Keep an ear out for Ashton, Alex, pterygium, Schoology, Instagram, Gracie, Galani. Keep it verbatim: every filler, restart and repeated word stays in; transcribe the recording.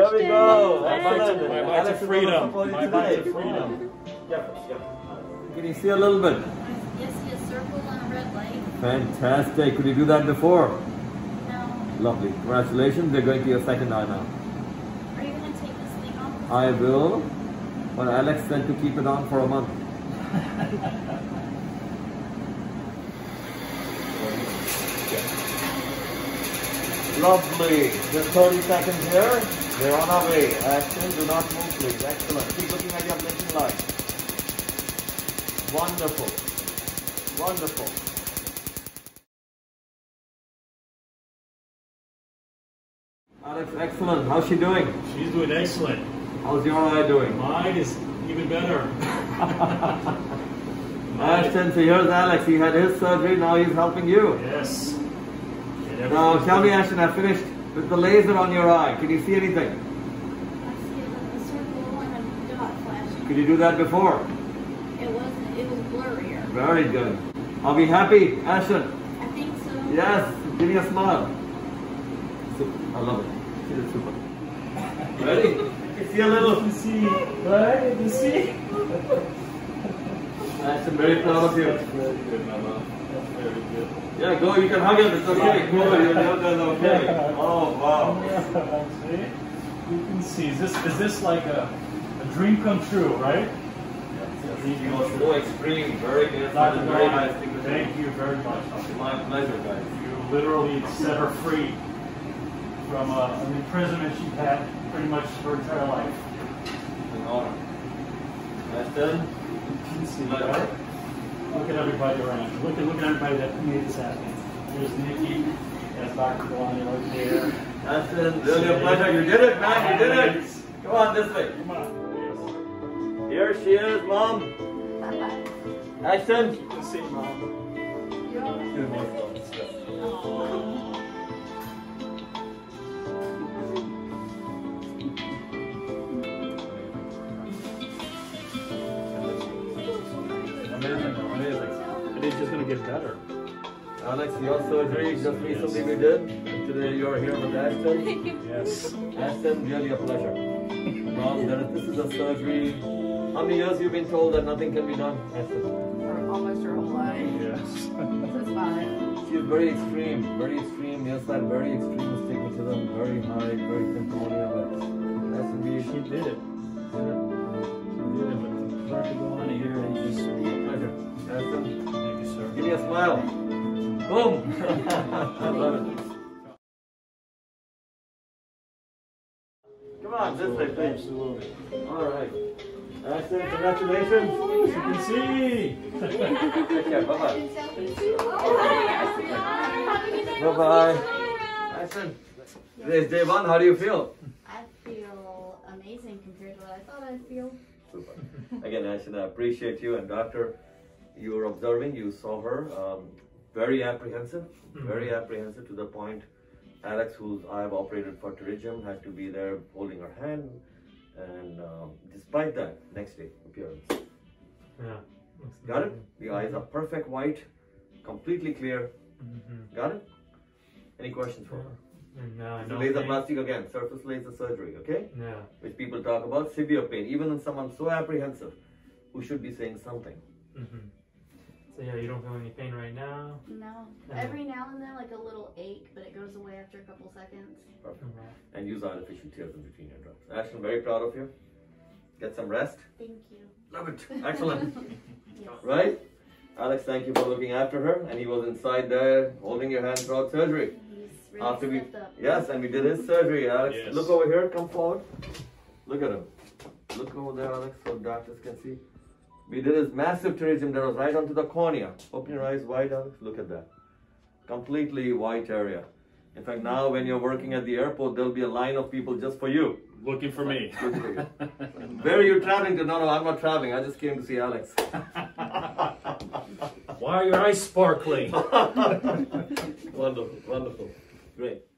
Ashton. There we go. Alex, my bite of freedom. My bite of freedom. Yep, yep. Can you see a little bit? I see a circle on a red light. Fantastic. Could you do that before? No. Lovely. Congratulations. They're going to your second eye now. Are you going to take this thing off? I will. But Alex said to keep it on for a month. Lovely. Just thirty seconds here. They're on our way. Ashton, do not move, please. Excellent. Keep looking at your blinking light. Wonderful. Wonderful. Alex, excellent. How's she doing? She's doing excellent. How's your eye doing? Mine is even better. Ashton, so here's Alex. He had his surgery, now he's helping you. Yes. Now tell me, Ashton, I finished with the laser on your eye. Can you see anything? I see a circle and a dot flashing. Could you do that before? It wasn't. It was blurrier. Very good. Are we happy, Ashton? I think so. Yes. Give me a smile. I love it. She did super. Ready? You see a little. You see. Right? You see? Ashton, very proud of you. That's very good, Mama. That's very good. Yeah, go. You can hug it. It's okay. Go. You're done. Okay. Oh, wow. See? You can see. Is this, is this like a, a dream come true, right? Yes. You are so extreme. Very good. That's a very nice thing to do. Thank you very much. My pleasure, guys. You literally set her free from uh, an imprisonment she's had pretty much her entire life. It's an honor. Ashton, you can see that, right? Look at everybody around. Look at, look at everybody that made this happen. There's Nikki, there's Doctor Blondie over there. Ashton, really a pleasure. You did it, man. You did it. Come on, this way. Come on. Here she is, Mom. Ashton. Good to see you, Mom. You're it's just going to get better. Alex, your surgery just recently yes. we did, and today you're here with Ashton. Yes. Ashton, really a pleasure. Mom, this is a surgery. How many years you've been told that nothing can be done? Ashton? For almost her whole life. Yes. That's about it. She's very extreme, very extreme, yes, that very extreme stigmatism, very high, very temperamental. Ashton, she did it. She did it, but Doctor Galani here, and just a pleasure. Ashton. Give me a smile. Boom! I love it. Come on, this way, please. Absolutely. All right. Ashton, congratulations. As you can see. Take care. Bye bye. Bye bye. Ashton, today's day one. How do you feel? I feel amazing compared to what I thought I'd feel. Super. Again, Ashton, I appreciate you and Doctor. You were observing, you saw her, um, very apprehensive, very apprehensive to the point Alex, who I've operated for pterygium, had to be there holding her hand, and um, despite that, next day, appearance. Yeah. Got it? The eyes are perfect white, completely clear. Mm-hmm. Got it? Any questions for her? No, it's a laser plastic again, surface laser surgery, okay? Yeah. Which people talk about, severe pain, even in someone so apprehensive, who should be saying something. Mm-hmm. So yeah, you don't feel any pain right now? No. Every now and then, like a little ache, but it goes away after a couple seconds. Perfect. Mm-hmm. And use artificial tears in between your drops. Ashton, very proud of you. Get some rest. Thank you. Love it. Excellent. Yes. Right? Alex, thank you for looking after her. And he was inside there holding your hand throughout surgery. He's really after we, up. Yes, and we did his surgery, Alex. Yes. Look over here. Come forward. Look at him. Look over there, Alex, so doctors can see. We did this massive pterygium that was right onto the cornea. Open your eyes wide, Alex. Look at that. Completely white area. In fact, now when you're working at the airport, there'll be a line of people just for you. Looking for me. Looking for you. Where are you traveling to? No, no, I'm not traveling. I just came to see Alex. Why are your eyes sparkling? Wonderful, wonderful. Great.